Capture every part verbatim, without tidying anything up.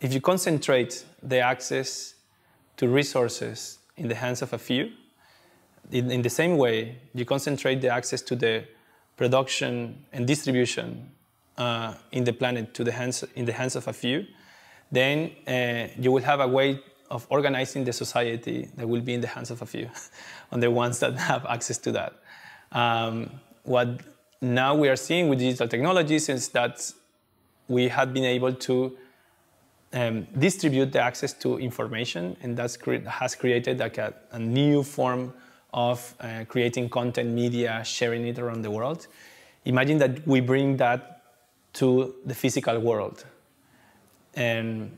If you concentrate the access to resources in the hands of a few, in, in the same way, you concentrate the access to the production and distribution uh, in the planet to the hands, in the hands of a few, then uh, you will have a way of organizing the society that will be in the hands of a few, on the ones that have access to that. Um, what now we are seeing with digital technologies is that we have been able to um, distribute the access to information, and that cre- has created like a, a new form of uh, creating content, media, sharing it around the world. Imagine that we bring that to the physical world. And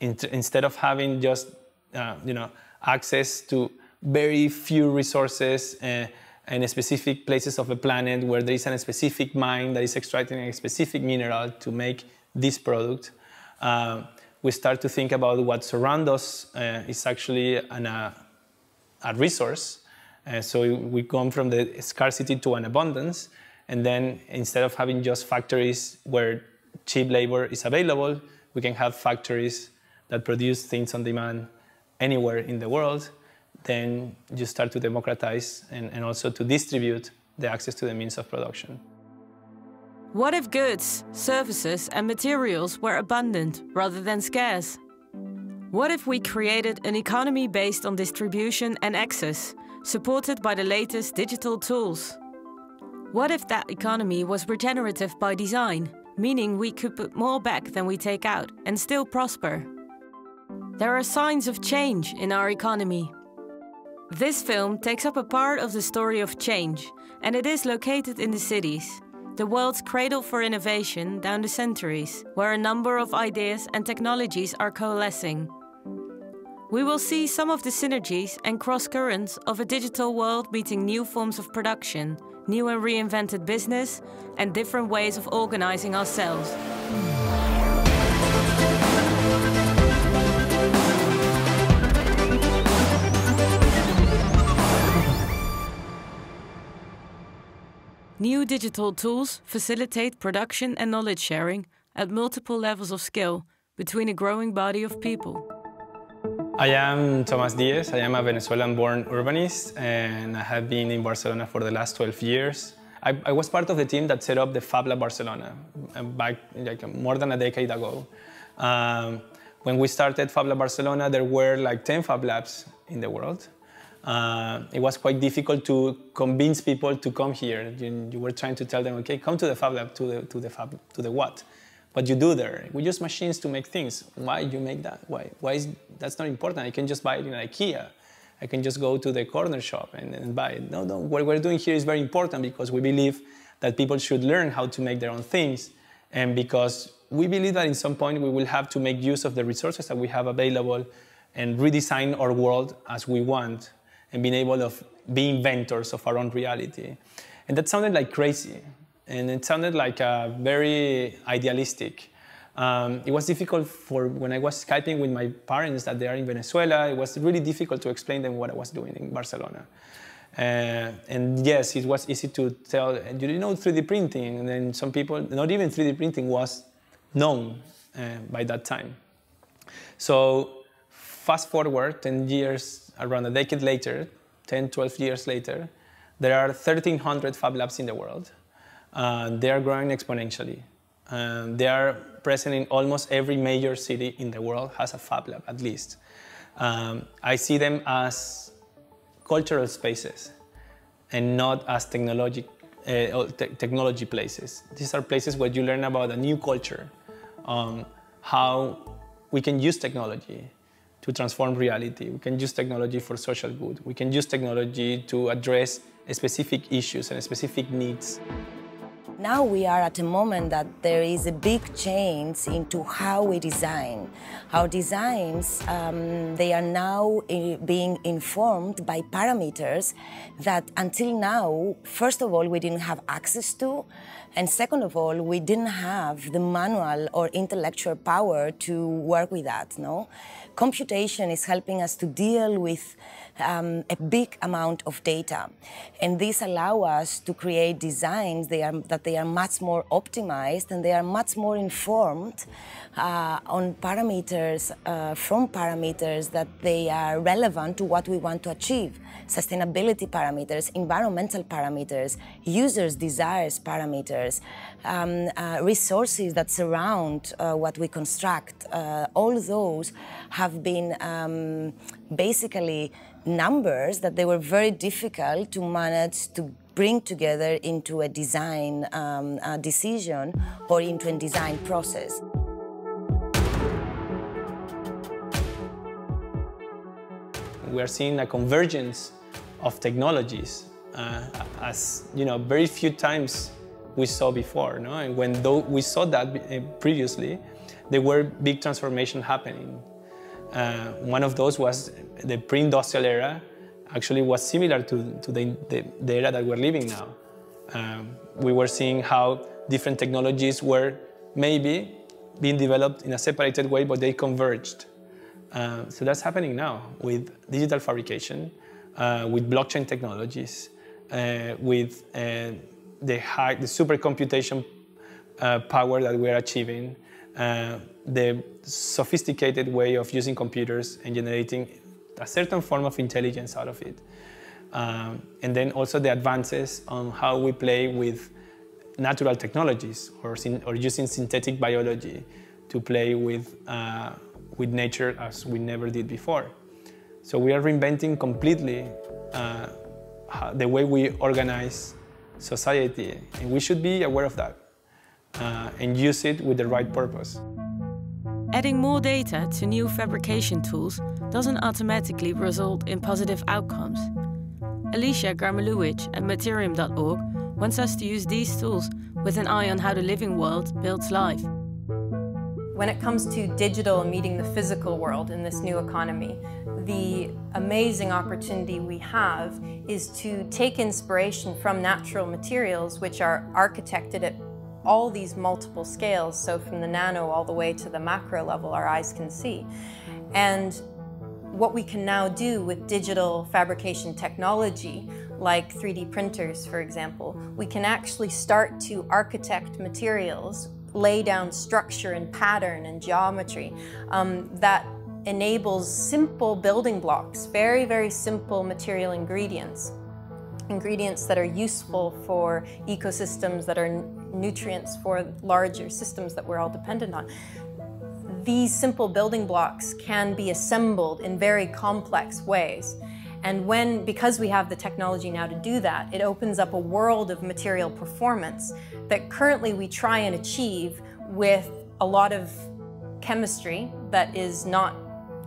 in instead of having just uh, you know, access to very few resources uh, and specific places of the planet where there is a specific mine that is extracting a specific mineral to make this product, uh, we start to think about what surrounds us uh, is actually an, uh, a resource. Uh, so we come from the scarcity to an abundance, and then instead of having just factories where cheap labor is available, we can have factories that produce things on demand anywhere in the world. Then you start to democratize and, and also to distribute the access to the means of production. What if goods, services and materials were abundant rather than scarce? What if we created an economy based on distribution and access, supported by the latest digital tools? What if that economy was regenerative by design, meaning we could put more back than we take out and still prosper? There are signs of change in our economy. This film takes up a part of the story of change, and it is located in the cities, the world's cradle for innovation down the centuries, where a number of ideas and technologies are coalescing. We will see some of the synergies and cross-currents of a digital world meeting new forms of production, new and reinvented business, and different ways of organizing ourselves. New digital tools facilitate production and knowledge sharing at multiple levels of skill between a growing body of people. I am Tomás Diaz. I am a Venezuelan-born urbanist, and I have been in Barcelona for the last twelve years. I, I was part of the team that set up the FabLab Barcelona back like more than a decade ago. Um, when we started FabLab Barcelona, there were like ten Fab Labs in the world. Uh, it was quite difficult to convince people to come here. You, you were trying to tell them, okay, come to the Fab Lab, to the, to the Fab, to the what? What you do there? We use machines to make things. Why you make that? Why? Why is that's not important? I can just buy it in IKEA. I can just go to the corner shop and, and buy it. No, no. What we're doing here is very important because we believe that people should learn how to make their own things, and because we believe that in some point we will have to make use of the resources that we have available and redesign our world as we want, and being able to be inventors of our own reality. And that sounded like crazy, and it sounded like uh, very idealistic. Um, it was difficult for when I was Skyping with my parents that they are in Venezuela. It was really difficult to explain them what I was doing in Barcelona. Uh, and yes, it was easy to tell, you know, three D printing, and then some people, not even three D printing was known uh, by that time. So fast forward ten years, around a decade later, ten, twelve years later, there are thirteen hundred Fab Labs in the world. Uh, they are growing exponentially. Uh, they are present in almost every major city in the world has a Fab Lab, at least. Um, I see them as cultural spaces and not as technology, uh, te technology places. These are places where you learn about a new culture, um, how we can use technology to transform reality. We can use technology for social good. We can use technology to address specific issues and specific needs. Now we are at a moment that there is a big change into how we design. Our designs, um, they are now in being informed by parameters that until now, first of all, we didn't have access to. And second of all, we didn't have the manual or intellectual power to work with that, no? Computation is helping us to deal with um, a big amount of data. And this allows us to create designs they are, that they are much more optimized and they are much more informed uh, on parameters, uh, from parameters that they are relevant to what we want to achieve. Sustainability parameters, environmental parameters, users' desires parameters, um, uh, resources that surround uh, what we construct, uh, all those have have been um, basically numbers that they were very difficult to manage to bring together into a design um, a decision or into a design process. We are seeing a convergence of technologies uh, as, you know, very few times we saw before, no? And when though we saw that previously, there were big transformations happening. Uh, one of those was the pre-industrial era, actually was similar to, to the, the, the era that we're living now. Um, we were seeing how different technologies were maybe being developed in a separated way, but they converged. Uh, so that's happening now with digital fabrication, uh, with blockchain technologies, uh, with uh, the, high, the super computation uh, power that we're achieving. Uh, the sophisticated way of using computers and generating a certain form of intelligence out of it. Um, and then also the advances on how we play with natural technologies or, or using synthetic biology to play with, uh, with nature as we never did before. So we are reinventing completely uh, how, the way we organize society, and we should be aware of that. Uh, and use it with the right purpose. Adding more data to new fabrication tools doesn't automatically result in positive outcomes. Alicia Gramalowicz at Materium dot org wants us to use these tools with an eye on how the living world builds life. When it comes to digital meeting the physical world in this new economy, the amazing opportunity we have is to take inspiration from natural materials which are architected at all these multiple scales, so from the nano all the way to the macro level our eyes can see. And what we can now do with digital fabrication technology, like three D printers, for example, we can actually start to architect materials, lay down structure and pattern and geometry um, that enables simple building blocks, very, very simple material ingredients, ingredients that are useful for ecosystems, that are nutrients for larger systems that we're all dependent on. These simple building blocks can be assembled in very complex ways. And when, because we have the technology now to do that, it opens up a world of material performance that currently we try and achieve with a lot of chemistry that is not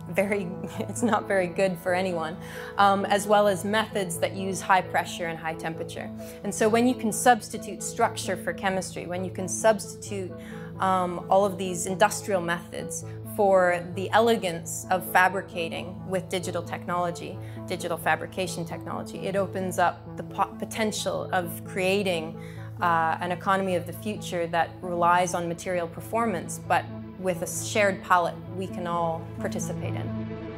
very, it's not very good for anyone, um, as well as methods that use high pressure and high temperature. And so when you can substitute structure for chemistry, when you can substitute um, all of these industrial methods for the elegance of fabricating with digital technology, digital fabrication technology, it opens up the po- potential of creating uh, an economy of the future that relies on material performance, but with a shared palette we can all participate in.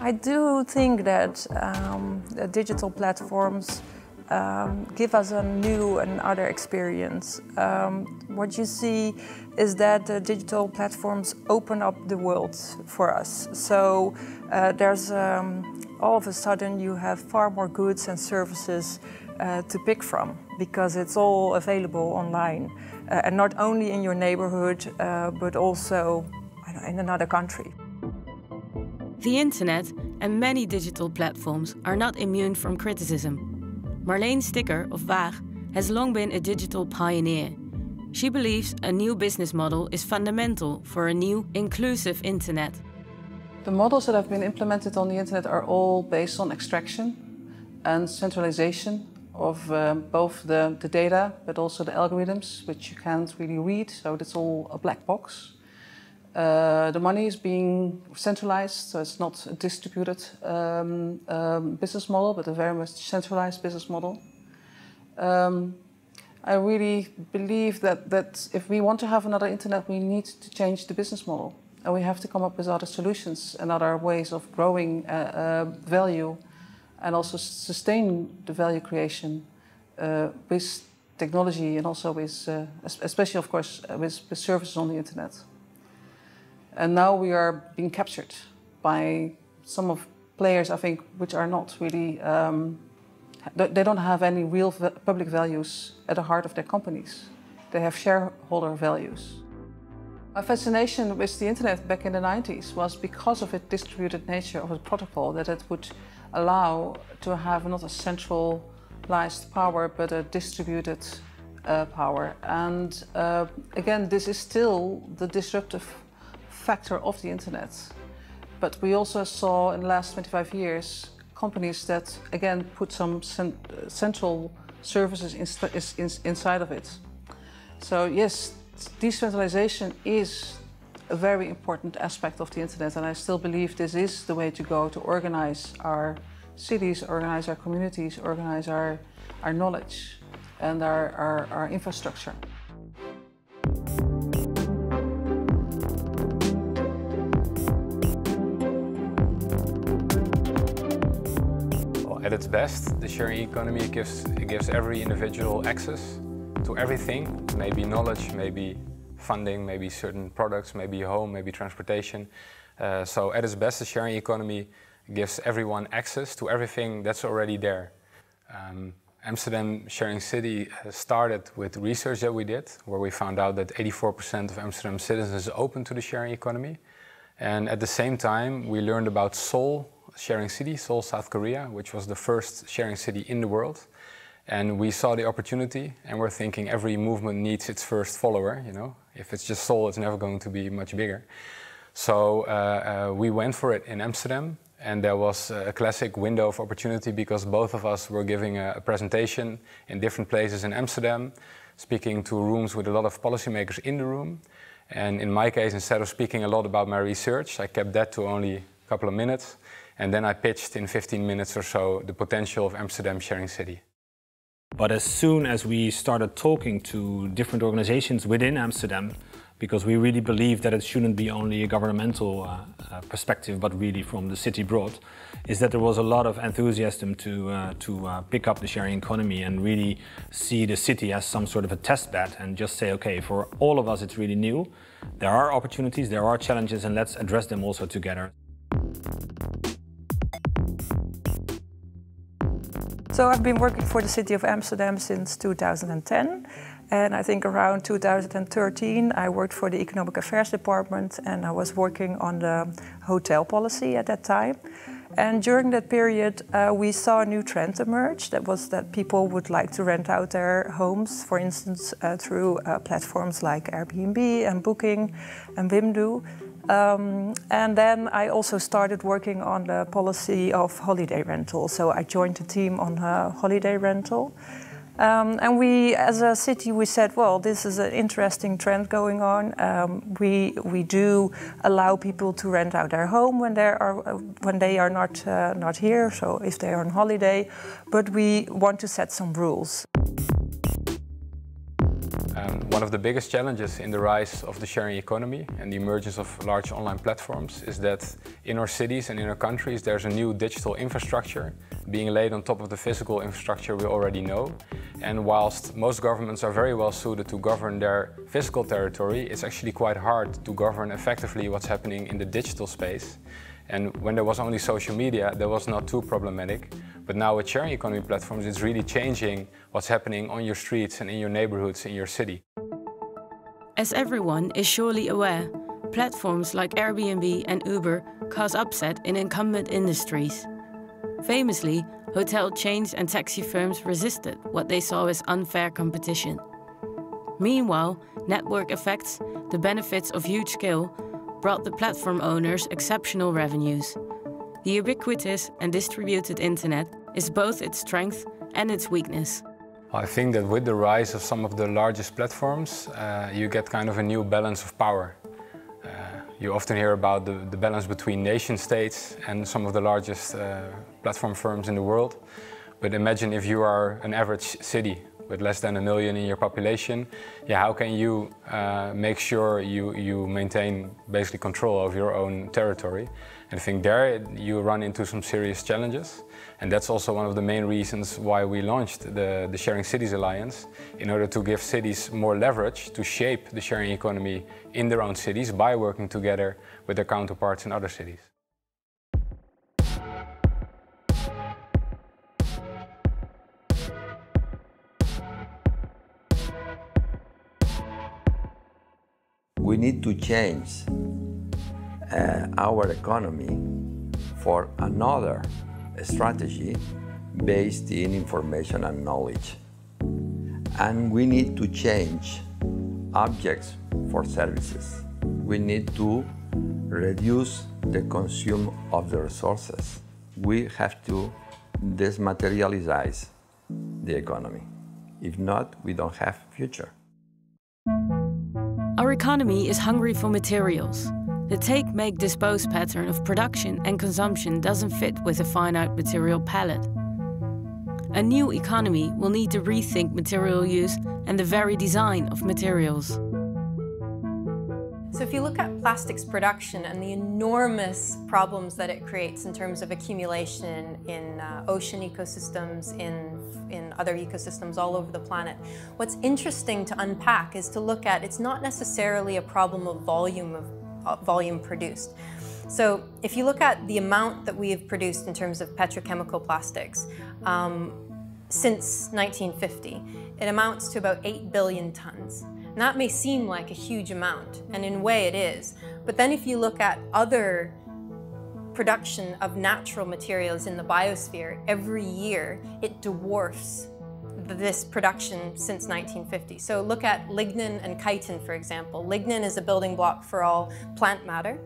I do think that um, the digital platforms um, give us a new and other experience. Um, what you see is that the digital platforms open up the world for us. So uh, there's um, all of a sudden you have far more goods and services uh, to pick from, because it's all available online. Uh, and not only in your neighborhood, uh, but also I don't know, in another country. The internet and many digital platforms are not immune from criticism. Marleen Sticker of Waag has long been a digital pioneer. She believes a new business model is fundamental for a new, inclusive internet. The models that have been implemented on the internet are all based on extraction and centralization of uh, both the, the data, but also the algorithms, which you can't really read, so it's all a black box. Uh, the money is being centralized, so it's not a distributed um, um, business model, but a very much centralized business model. Um, I really believe that, that if we want to have another internet, we need to change the business model. And we have to come up with other solutions and other ways of growing uh, uh, value and also sustain the value creation uh, with technology and also with, uh, especially of course, with, with services on the internet. And now we are being captured by some of players, I think, which are not really, um, they don't have any real public values at the heart of their companies. They have shareholder values. My fascination with the internet back in the nineties was because of its distributed nature of a protocol, that it would allow to have not a centralized power, but a distributed uh, power. And uh, again, this is still the disruptive factor of the internet. But we also saw in the last twenty-five years companies that, again, put some cent central services in in inside of it. So yes, decentralization is a very important aspect of the internet, and I still believe this is the way to go to organize our cities, organize our communities, organize our, our knowledge and our, our, our infrastructure. Well, at its best, the sharing economy gives, it gives every individual access to everything, maybe knowledge, maybe funding, maybe certain products, maybe home, maybe transportation. Uh, so at its best, the sharing economy gives everyone access to everything that's already there. Um, Amsterdam Sharing City started with research that we did, where we found out that eighty-four percent of Amsterdam citizens is open to the sharing economy. And at the same time, we learned about Seoul Sharing City, Seoul, South Korea, which was the first sharing city in the world. And we saw the opportunity, and we're thinking every movement needs its first follower, you know. If it's just Seoul, it's never going to be much bigger. So uh, uh, we went for it in Amsterdam, and there was a classic window of opportunity because both of us were giving a, a presentation in different places in Amsterdam, speaking to rooms with a lot of policymakers in the room. And in my case, instead of speaking a lot about my research, I kept that to only a couple of minutes. And then I pitched in fifteen minutes or so the potential of Amsterdam Sharing City. But as soon as we started talking to different organizations within Amsterdam, because we really believe that it shouldn't be only a governmental uh, uh, perspective, but really from the city broad, is that there was a lot of enthusiasm to, uh, to uh, pick up the sharing economy and really see the city as some sort of a test bed and just say, okay, for all of us it's really new. There are opportunities, there are challenges, and let's address them also together. So I've been working for the city of Amsterdam since two thousand ten, and I think around two thousand thirteen I worked for the Economic Affairs Department, and I was working on the hotel policy at that time. And during that period uh, we saw a new trend emerge, that was that people would like to rent out their homes, for instance uh, through uh, platforms like Airbnb and Booking and Wimdu. Um, and then I also started working on the policy of holiday rental. So I joined the team on uh, holiday rental. Um, and we, as a city, we said, well, this is an interesting trend going on. Um, we, we do allow people to rent out their home when they are, uh, when they are not, uh, not here, so if they are on holiday. But we want to set some rules. Um, one of the biggest challenges in the rise of the sharing economy and the emergence of large online platforms is that in our cities and in our countries there's a new digital infrastructure being laid on top of the physical infrastructure we already know. And whilst most governments are very well suited to govern their physical territory, it's actually quite hard to govern effectively what's happening in the digital space. And when there was only social media, that was not too problematic. But now with sharing economy platforms, it's really changing what's happening on your streets and in your neighborhoods, in your city. As everyone is surely aware, platforms like Airbnb and Uber cause upset in incumbent industries. Famously, hotel chains and taxi firms resisted what they saw as unfair competition. Meanwhile, network effects, the benefits of huge scale, brought the platform owners exceptional revenues. The ubiquitous and distributed internet is both its strength and its weakness. I think that with the rise of some of the largest platforms, uh, you get kind of a new balance of power. Uh, you often hear about the, the balance between nation states and some of the largest uh, platform firms in the world. But imagine if you are an average city with less than a million in your population, yeah, how can you uh, make sure you, you maintain basically control of your own territory? And I think there you run into some serious challenges. And that's also one of the main reasons why we launched the, the Sharing Cities Alliance, in order to give cities more leverage to shape the sharing economy in their own cities by working together with their counterparts in other cities. We need to change uh, our economy for another strategy based in information and knowledge. And we need to change objects for services. We need to reduce the consume of the resources. We have to desmaterialize the economy. If not, we don't have a future. Our economy is hungry for materials. The take, make, dispose pattern of production and consumption doesn't fit with a finite material palette. A new economy will need to rethink material use and the very design of materials. So if you look at plastics production and the enormous problems that it creates in terms of accumulation in uh, ocean ecosystems, in, in other ecosystems all over the planet, what's interesting to unpack is to look at, it's not necessarily a problem of volume of volume produced. So if you look at the amount that we have produced in terms of petrochemical plastics um, since nineteen fifty, it amounts to about eight billion tons. And that may seem like a huge amount, and in a way it is, but then if you look at other production of natural materials in the biosphere every year, it dwarfs this production since nineteen fifty. So look at lignin and chitin, for example. Lignin is a building block for all plant matter,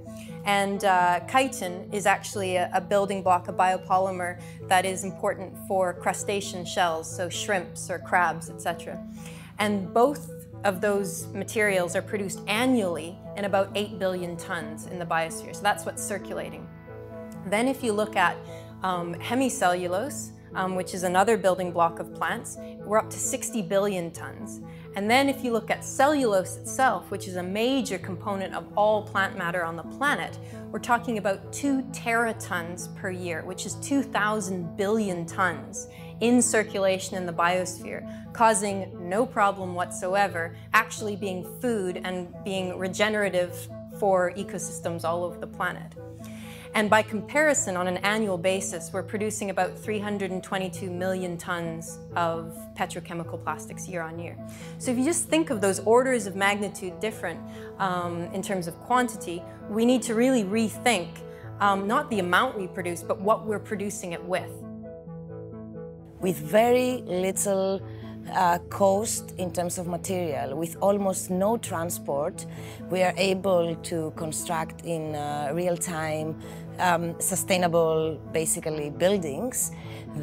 and uh, chitin is actually a, a building block, a biopolymer that is important for crustacean shells, so shrimps or crabs, et cetera. And both of those materials are produced annually in about eight billion tons in the biosphere, so that's what's circulating. Then if you look at um, hemicellulose, Um, which is another building block of plants, we're up to sixty billion tons. And then if you look at cellulose itself, which is a major component of all plant matter on the planet, we're talking about two teratons per year, which is two thousand billion tons in circulation in the biosphere, causing no problem whatsoever, actually being food and being regenerative for ecosystems all over the planet. And by comparison, on an annual basis, we're producing about three hundred twenty-two million tons of petrochemical plastics year on year. So if you just think of those orders of magnitude different um, in terms of quantity, we need to really rethink um, not the amount we produce, but what we're producing it with. With very little Uh, cost in terms of material. With almost no transport, we are able to construct in uh, real time um, sustainable, basically, buildings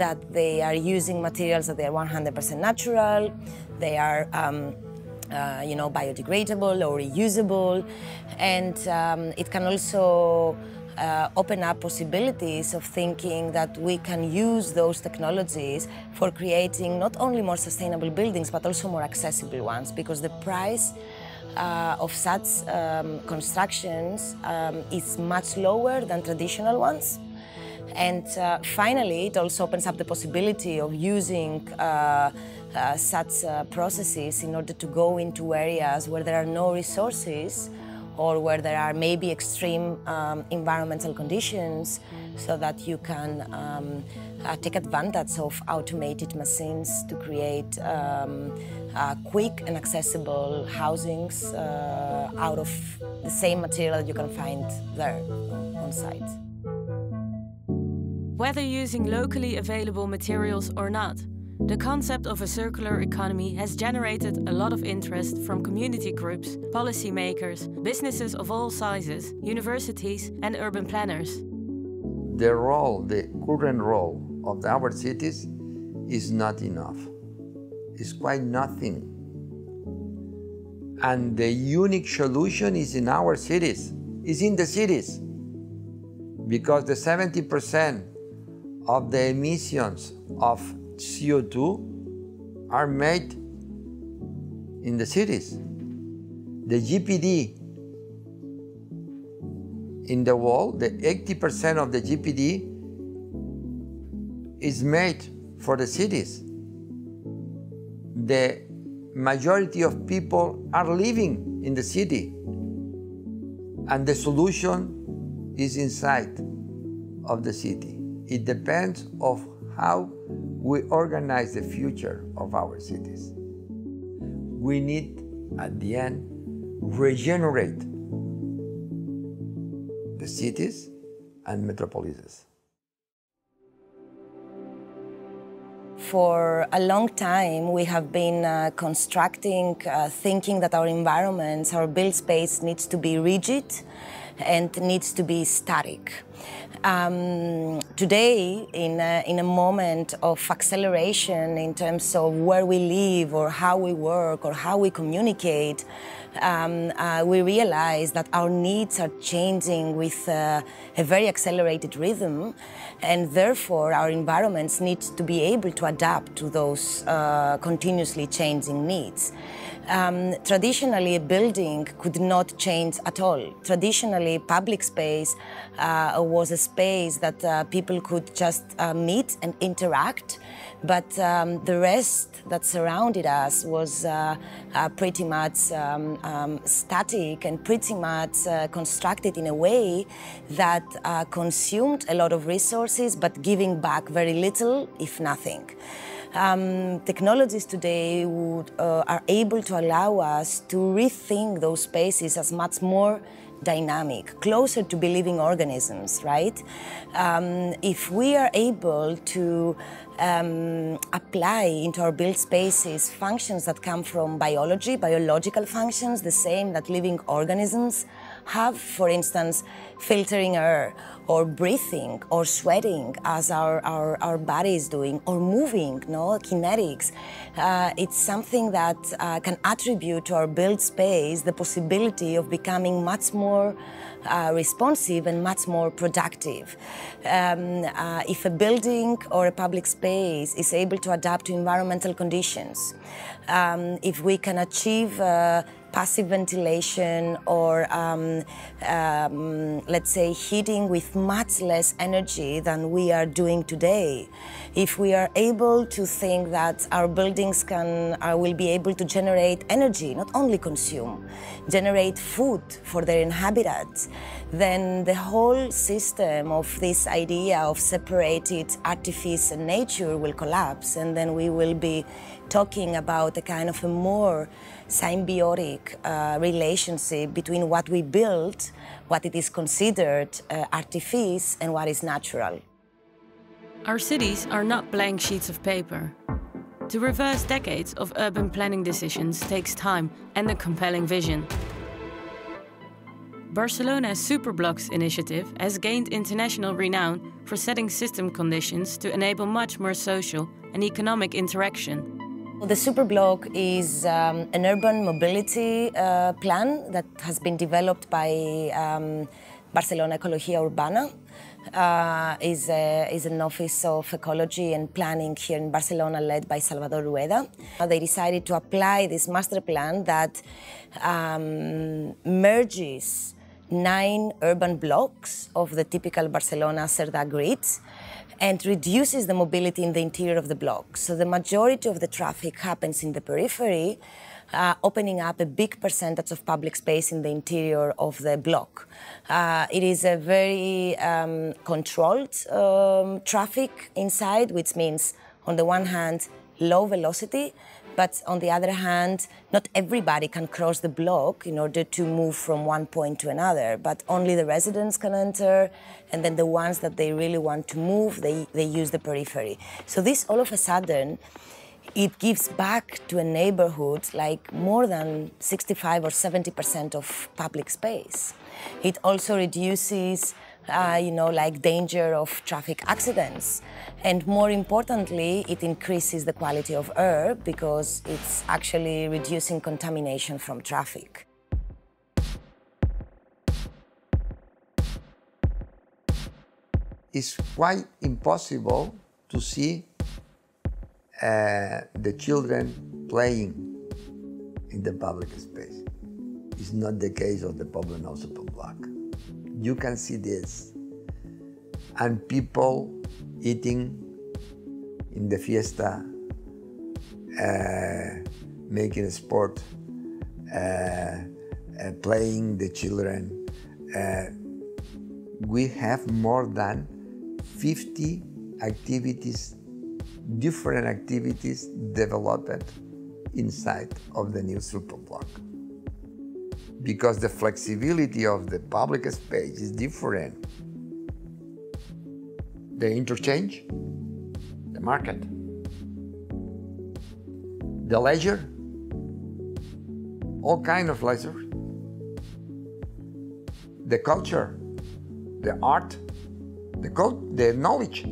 that they are using materials that they are one hundred percent natural, they are um, uh, you know, biodegradable or reusable, and um, it can also Uh, open up possibilities of thinking that we can use those technologies for creating not only more sustainable buildings but also more accessible ones, because the price uh, of such um, constructions um, is much lower than traditional ones. And uh, finally, it also opens up the possibility of using uh, uh, such uh, processes in order to go into areas where there are no resources or where there are maybe extreme um, environmental conditions, so that you can um, uh, take advantage of automated machines to create um, uh, quick and accessible housings uh, out of the same material you can find there on site. Whether using locally available materials or not, the concept of a circular economy has generated a lot of interest from community groups, policymakers, businesses of all sizes, universities and urban planners. The role, the current role of our cities is not enough. It's quite nothing. And the unique solution is in our cities, is in the cities. Because the seventy percent of the emissions of C O two are made in the cities. The G P D in the world, the eighty percent of the G P D is made for the cities. The majority of people are living in the city, and the solution is inside of the city. It depends on how we organize the future of our cities. We need, at the end, regenerate the cities and metropolises. For a long time, we have been uh, constructing, uh, thinking that our environments, our built space needs to be rigid and needs to be static. Um, today, in a, in a moment of acceleration in terms of where we live or how we work or how we communicate, um, uh, we realize that our needs are changing with uh, a very accelerated rhythm, and therefore our environments need to be able to adapt to those uh, continuously changing needs. Um, traditionally, a building could not change at all. Traditionally, public space uh, was a space that uh, people could just uh, meet and interact, but um, the rest that surrounded us was uh, uh, pretty much um, um, static and pretty much uh, constructed in a way that uh, consumed a lot of resources, but giving back very little, if nothing. Um, technologies today would, uh, are able to allow us to rethink those spaces as much more dynamic, closer to living organisms, right? Um, if we are able to um, apply into our built spaces functions that come from biology, biological functions, the same that living organisms have, for instance, filtering air, or breathing, or sweating, as our, our, our body is doing, or moving, no, kinetics. Uh, it's something that uh, can attribute to our built space the possibility of becoming much more uh, responsive and much more productive. Um, uh, if a building or a public space is able to adapt to environmental conditions, um, if we can achieve uh, passive ventilation or, um, um, let's say, heating with much less energy than we are doing today. If we are able to think that our buildings can, uh, will be able to generate energy, not only consume, generate food for their inhabitants, then the whole system of this idea of separated artifice and nature will collapse, and then we will be talking about a kind of a more symbiotic uh, relationship between what we build, what it is considered uh, artifice, and what is natural. Our cities are not blank sheets of paper. To reverse decades of urban planning decisions takes time and a compelling vision. Barcelona's Superblocks initiative has gained international renown for setting system conditions to enable much more social and economic interaction. The Superblock is um, an urban mobility uh, plan that has been developed by um, Barcelona Ecologia Urbana. Uh, is, a, is an office of ecology and planning here in Barcelona led by Salvador Rueda. Uh, they decided to apply this master plan that um, merges nine urban blocks of the typical Barcelona Cerdà grids and reduces the mobility in the interior of the block. So the majority of the traffic happens in the periphery, uh, opening up a big percentage of public space in the interior of the block. Uh, it is a very um, controlled um, traffic inside, which means, on the one hand, low velocity, but on the other hand, not everybody can cross the block in order to move from one point to another, but only the residents can enter, and then the ones that they really want to move, they, they use the periphery. So this, all of a sudden, it gives back to a neighborhood like more than sixty-five or seventy percent of public space. It also reduces Uh, you know, like danger of traffic accidents. And more importantly, it increases the quality of air because it's actually reducing contamination from traffic. It's quite impossible to see uh, the children playing in the public space. It's not the case of the Poblenou Superblock. You can see this, and people eating in the fiesta, uh, making a sport, uh, uh, playing the children. Uh, we have more than fifty activities, different activities developed inside of the new Superblock. Because the flexibility of the public space is different. The interchange, the market, the leisure, all kind of leisure, the culture, the art, the code, the knowledge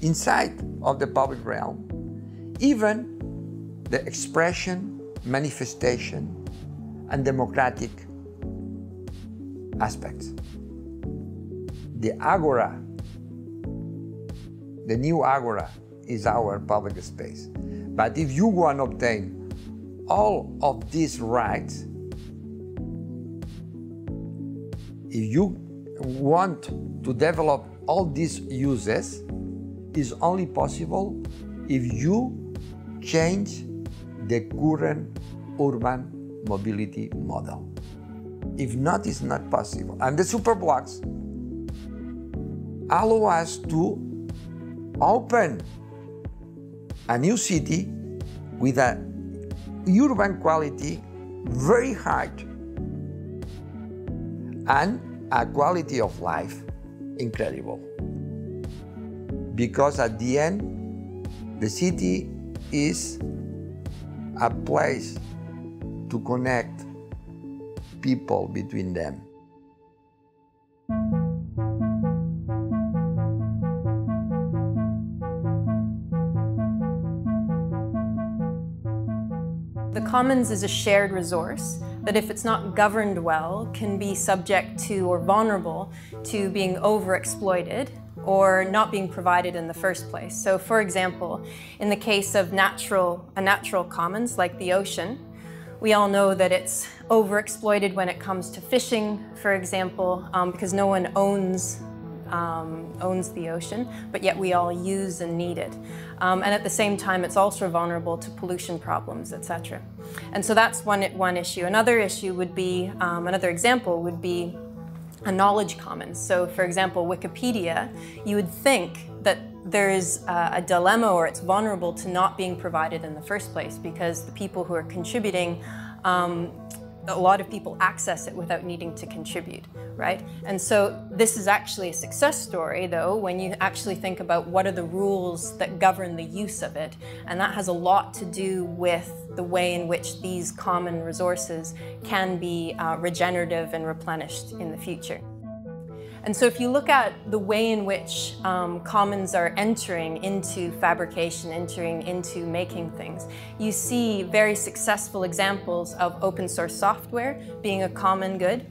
inside of the public realm, even the expression, manifestation, and democratic aspects. The Agora, the new Agora is our public space. But if you want to obtain all of these rights, if you want to develop all these uses, is only possible if you change the current urban mobility model. If not, it's not possible. And the Superblocks allow us to open a new city with an urban quality very high and a quality of life incredible. Because at the end, the city is a place to connect people between them. The commons is a shared resource that, if it's not governed well, can be subject to or vulnerable to being overexploited or not being provided in the first place. So, for example, in the case of natural, a natural commons like the ocean, we all know that it's overexploited when it comes to fishing, for example, um, because no one owns, um, owns the ocean, but yet we all use and need it. Um, and at the same time, it's also vulnerable to pollution problems, et cetera. And so that's one, one issue. Another issue would be, um, another example would be a knowledge commons. So, for example, Wikipedia, you would think that there is uh, a dilemma, or it's vulnerable to not being provided in the first place, because the people who are contributing, um, a lot of people access it without needing to contribute, right? And so this is actually a success story, though, when you actually think about what are the rules that govern the use of it, and that has a lot to do with the way in which these common resources can be uh, regenerative and replenished in the future. And so if you look at the way in which um, commons are entering into fabrication, entering into making things, you see very successful examples of open source software being a common good,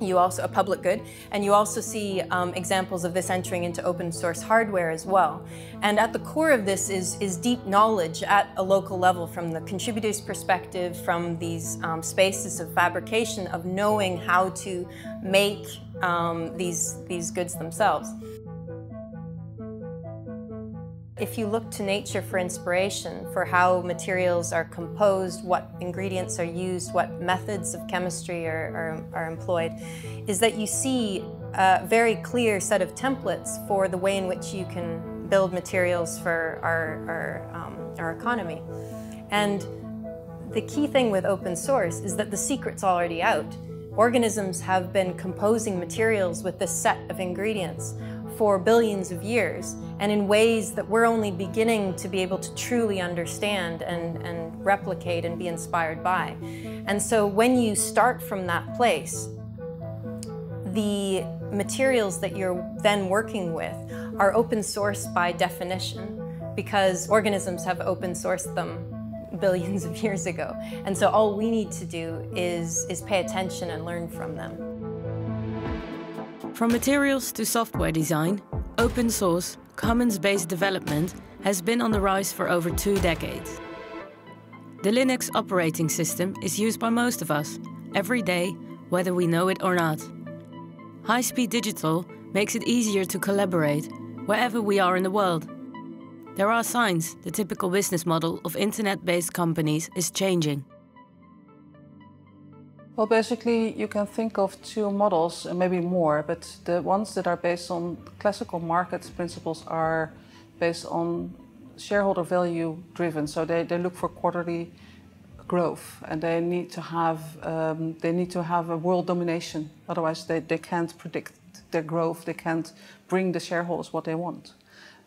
you also, a public good, and you also see um, examples of this entering into open source hardware as well. And at the core of this is, is deep knowledge at a local level, from the contributors' perspective, from these um, spaces of fabrication, of knowing how to make um, these, these goods themselves. If you look to nature for inspiration, for how materials are composed, what ingredients are used, what methods of chemistry are, are, are employed, is that you see a very clear set of templates for the way in which you can build materials for our, our, um, our economy. And the key thing with open source is that the secret's already out. Organisms have been composing materials with this set of ingredients for billions of years, and in ways that we're only beginning to be able to truly understand and, and replicate and be inspired by. And so when you start from that place, the materials that you're then working with are open source by definition, because organisms have open sourced them billions of years ago. And so all we need to do is, is pay attention and learn from them. From materials to software design, open source, commons-based development has been on the rise for over two decades. The Linux operating system is used by most of us, every day, whether we know it or not. High-speed digital makes it easier to collaborate wherever we are in the world. There are signs the typical business model of internet-based companies is changing. Well, basically, you can think of two models, and maybe more, but the ones that are based on classical market principles are based on shareholder value driven. So they, they look for quarterly growth, and they need to have um, they need to have a world domination. Otherwise, they, they can't predict their growth. They can't bring the shareholders what they want.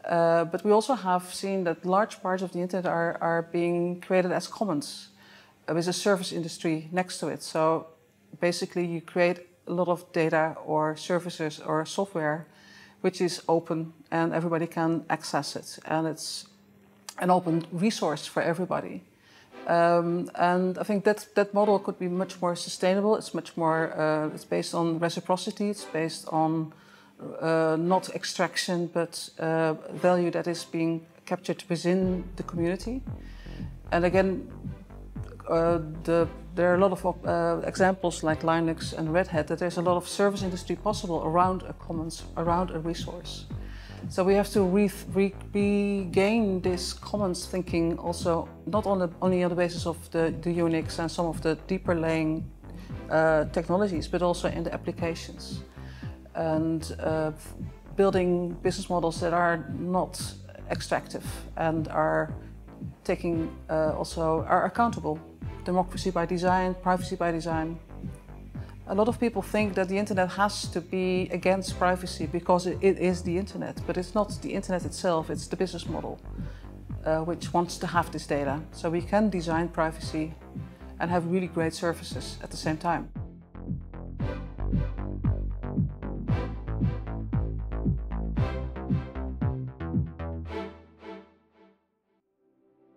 Uh, but we also have seen that large parts of the internet are, are being created as commons, uh, with a service industry next to it. So basically, you create a lot of data or services or software which is open and everybody can access it. And it's an open resource for everybody. Um, and I think that that model could be much more sustainable. It's much more, uh, it's based on reciprocity. It's based on uh, not extraction, but uh, value that is being captured within the community. And again, uh, the, there are a lot of uh, examples like Linux and Red Hat that there's a lot of service industry possible around a commons, around a resource. So we have to re re regain this commons thinking also, not on the, only on the basis of the, the Unix and some of the deeper laying uh, technologies, but also in the applications. And uh, building business models that are not extractive and are taking uh, also are accountable. Democracy by design, privacy by design. A lot of people think that the internet has to be against privacy because it is the internet, but it's not the internet itself, it's the business model uh, which wants to have this data. So we can design privacy and have really great services at the same time.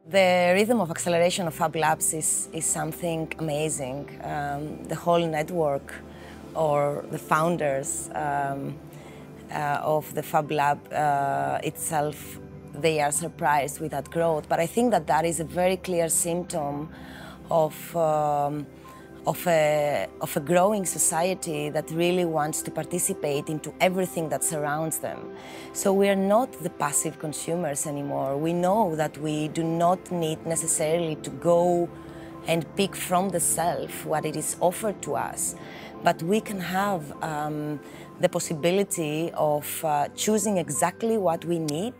The rhythm of acceleration of Fab Labs is, is something amazing. Um, the whole network or the founders um, uh, of the Fab Lab uh, itself, they are surprised with that growth. But I think that that is a very clear symptom of, um, of, a, of a growing society that really wants to participate into everything that surrounds them. So we are not the passive consumers anymore. We know that we do not need necessarily to go and pick from the self what it is offered to us, but we can have um, the possibility of uh, choosing exactly what we need,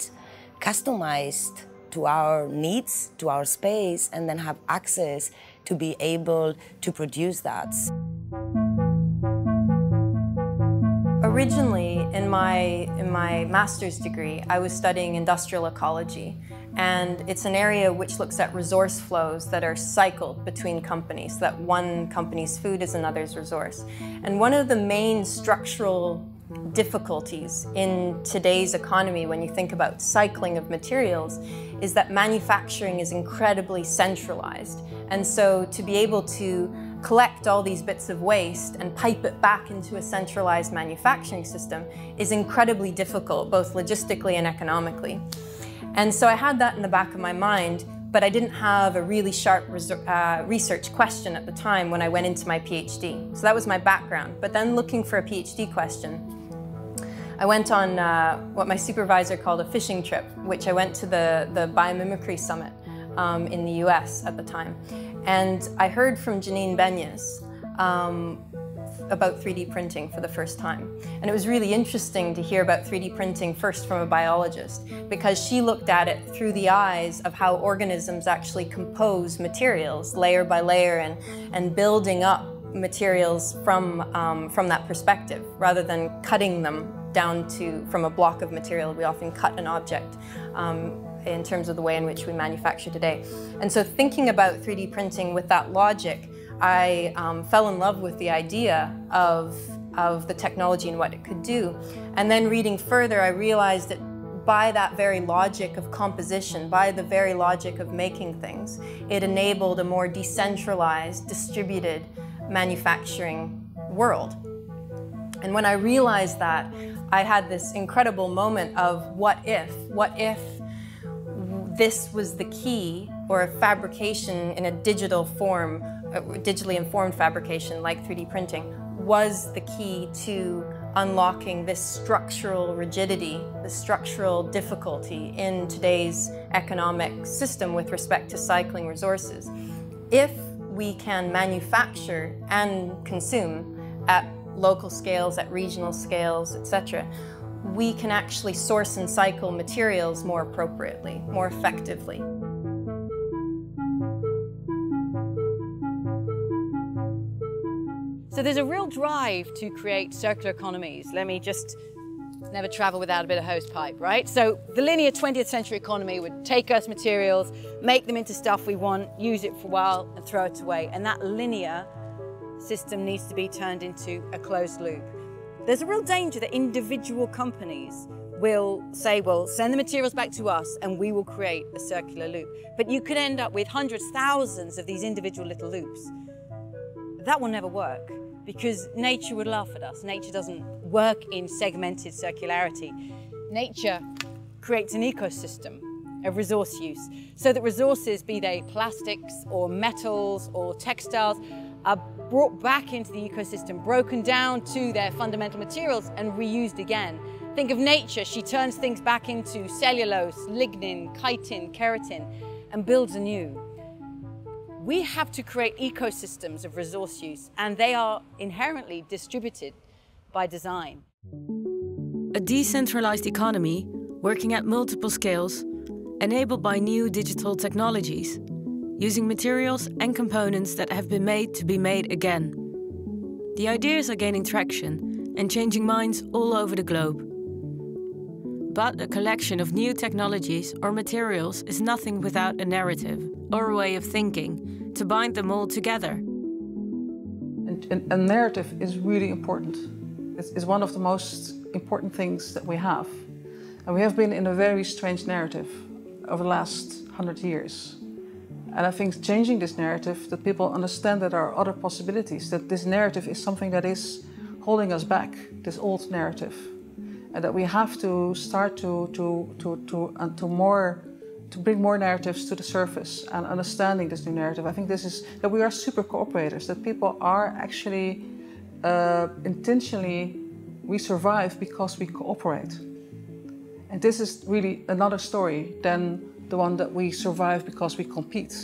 customized to our needs, to our space, and then have access to be able to produce that. Originally, in my, in my master's degree, I was studying industrial ecology, and it's an area which looks at resource flows that are cycled between companies, that one company's food is another's resource. And one of the main structural difficulties in today's economy when you think about cycling of materials is that manufacturing is incredibly centralized. And so to be able to collect all these bits of waste and pipe it back into a centralized manufacturing system is incredibly difficult, both logistically and economically. And so I had that in the back of my mind, but I didn't have a really sharp uh, research question at the time when I went into my PhD. So that was my background. But then looking for a PhD question, I went on uh, what my supervisor called a fishing trip, which I went to the, the Biomimicry Summit um, in the U S at the time. And I heard from Janine Benyus um, about three D printing for the first time. And it was really interesting to hear about three D printing first from a biologist, because she looked at it through the eyes of how organisms actually compose materials layer by layer and, and building up materials from, um, from that perspective, rather than cutting them down to from a block of material. We often cut an object um, in terms of the way in which we manufacture today. And so thinking about three D printing with that logic, I um, fell in love with the idea of, of the technology and what it could do. And then reading further, I realized that by that very logic of composition, by the very logic of making things, it enabled a more decentralized, distributed manufacturing world. And when I realized that, I had this incredible moment of what if, what if this was the key, or a fabrication in a digital form, a digitally informed fabrication like three D printing, was the key to unlocking this structural rigidity, the structural difficulty in today's economic system with respect to cycling resources. If we can manufacture and consume at local scales, at regional scales, et cetera, we can actually source and cycle materials more appropriately, more effectively. So there's a real drive to create circular economies. Let me just never travel without a bit of hose pipe, right? So the linear twentieth century economy would take us materials, make them into stuff we want, use it for a while, and throw it away. And that linear system needs to be turned into a closed loop. There's a real danger that individual companies will say, well, send the materials back to us and we will create a circular loop. But you could end up with hundreds, thousands of these individual little loops. That will never work. Because nature would laugh at us. Nature doesn't work in segmented circularity. Nature creates an ecosystem of resource use so that resources, be they plastics or metals or textiles, are brought back into the ecosystem, broken down to their fundamental materials and reused again. Think of nature. She turns things back into cellulose, lignin, chitin, keratin, and builds anew. We have to create ecosystems of resource use, and they are inherently distributed by design. A decentralized economy, working at multiple scales, enabled by new digital technologies, using materials and components that have been made to be made again. The ideas are gaining traction and changing minds all over the globe. But a collection of new technologies or materials is nothing without a narrative or a way of thinking to bind them all together. And, and a narrative is really important. It's, it's one of the most important things that we have. And we have been in a very strange narrative over the last hundred years. And I think changing this narrative, that people understand that there are other possibilities, that this narrative is something that is holding us back, this old narrative. And that we have to start to to to to uh, to more to bring more narratives to the surface and understanding this new narrative. I think this is that we are super cooperators. That people are actually uh, intentionally we survive because we cooperate. And this is really another story than the one that we survive because we compete.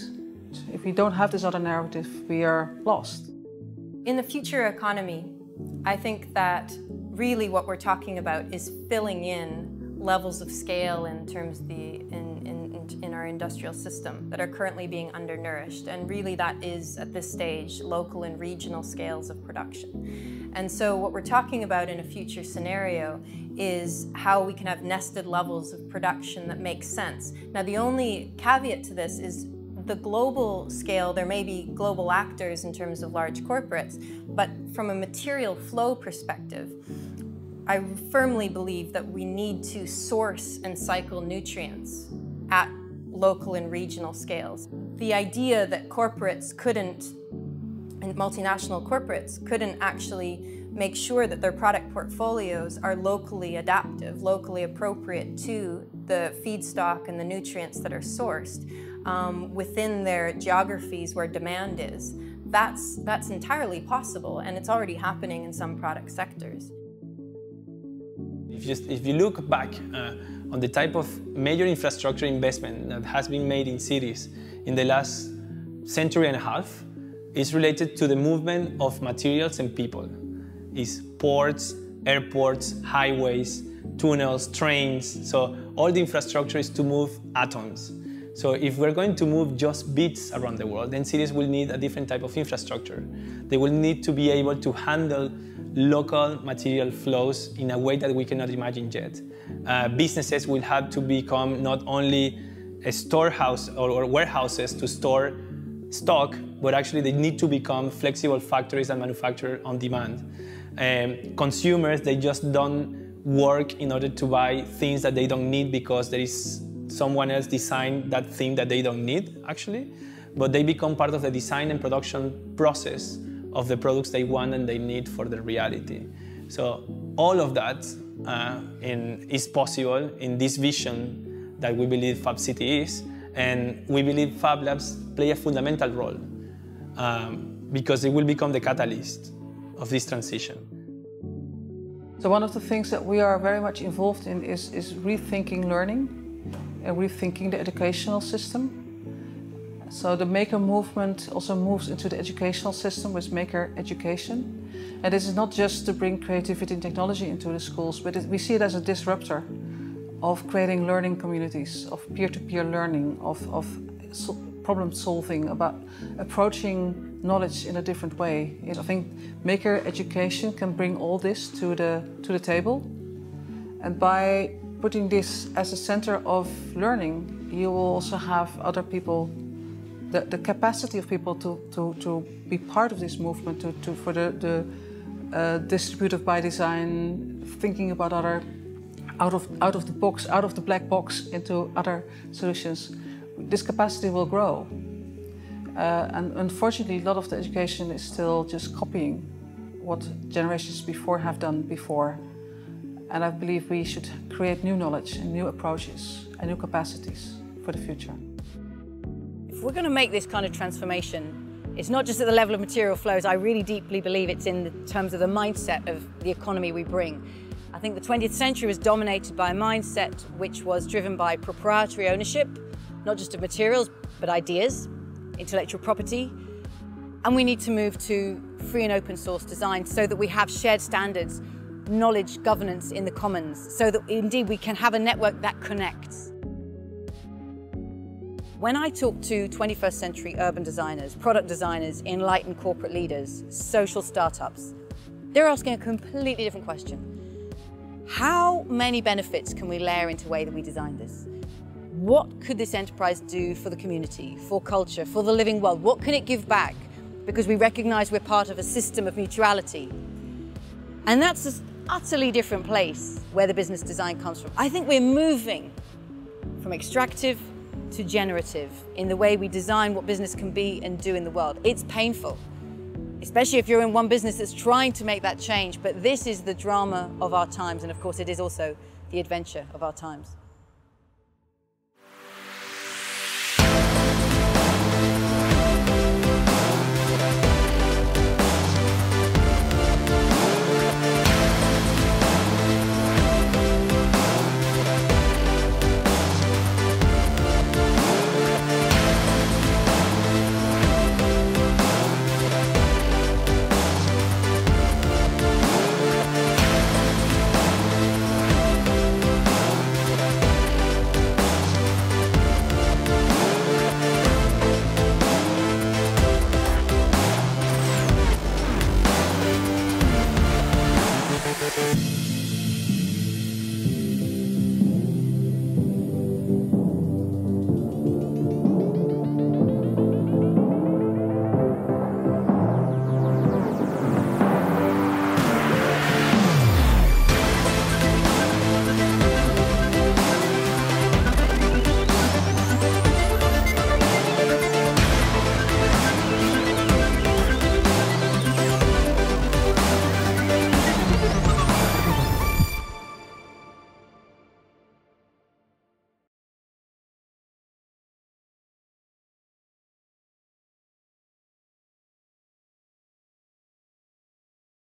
If we don't have this other narrative, we are lost. In the future economy, I think that really what we're talking about is filling in levels of scale in terms of the, in, in, in our industrial system that are currently being undernourished. And really that is, at this stage, local and regional scales of production. And so what we're talking about in a future scenario is how we can have nested levels of production that make sense. Now, the only caveat to this is the global scale, there may be global actors in terms of large corporates, but from a material flow perspective, I firmly believe that we need to source and cycle nutrients at local and regional scales. The idea that corporates couldn't, and multinational corporates couldn't actually make sure that their product portfolios are locally adaptive, locally appropriate to the feedstock and the nutrients that are sourced, Um, within their geographies where demand is. That's, that's entirely possible, and it's already happening in some product sectors. If you, if you look back uh, on the type of major infrastructure investment that has been made in cities in the last century and a half, it's related to the movement of materials and people. It's ports, airports, highways, tunnels, trains. So all the infrastructure is to move atoms. So if we're going to move just bits around the world, then cities will need a different type of infrastructure. They will need to be able to handle local material flows in a way that we cannot imagine yet. Uh, businesses will have to become not only a storehouse or, or warehouses to store stock, but actually they need to become flexible factories and manufacture on demand. Um, consumers, they just don't work in order to buy things that they don't need because there is someone else designed that thing that they don't need, actually, but they become part of the design and production process of the products they want and they need for their reality. So all of that uh, in, is possible in this vision that we believe Fab City is, and we believe Fab Labs play a fundamental role um, because it will become the catalyst of this transition. So one of the things that we are very much involved in is, is rethinking learning and rethinking the educational system. So the Maker movement also moves into the educational system with Maker education. And this is not just to bring creativity and technology into the schools, but it, we see it as a disruptor of creating learning communities, of peer-to-peer learning, of, of so problem solving, about approaching knowledge in a different way. You know, I think Maker education can bring all this to the, to the table. And by putting this as a center of learning, you will also have other people The, the capacity of people to, to, to be part of this movement, to, to, for the, the uh, distributive by design, thinking about other, out of, out of the box, out of the black box into other solutions, this capacity will grow. Uh, and unfortunately, a lot of the education is still just copying what generations before have done before. And I believe we should create new knowledge and new approaches and new capacities for the future. If we're going to make this kind of transformation, it's not just at the level of material flows. I really deeply believe it's in the terms of the mindset of the economy we bring. I think the twentieth century was dominated by a mindset which was driven by proprietary ownership, not just of materials, but ideas, intellectual property. And we need to move to free and open source design so that we have shared standards, knowledge, governance in the commons, so that indeed we can have a network that connects. When I talk to twenty-first century urban designers, product designers, enlightened corporate leaders, social startups, they're asking a completely different question. How many benefits can we layer into the way that we design this? What could this enterprise do for the community, for culture, for the living world? What can it give back? Because we recognize we're part of a system of mutuality. And that's an utterly different place where the business design comes from. I think we're moving from extractive to generative in the way we design what business can be and do in the world. It's painful, especially if you're in one business that's trying to make that change, but this is the drama of our times, and of course it is also the adventure of our times. We'll be right back.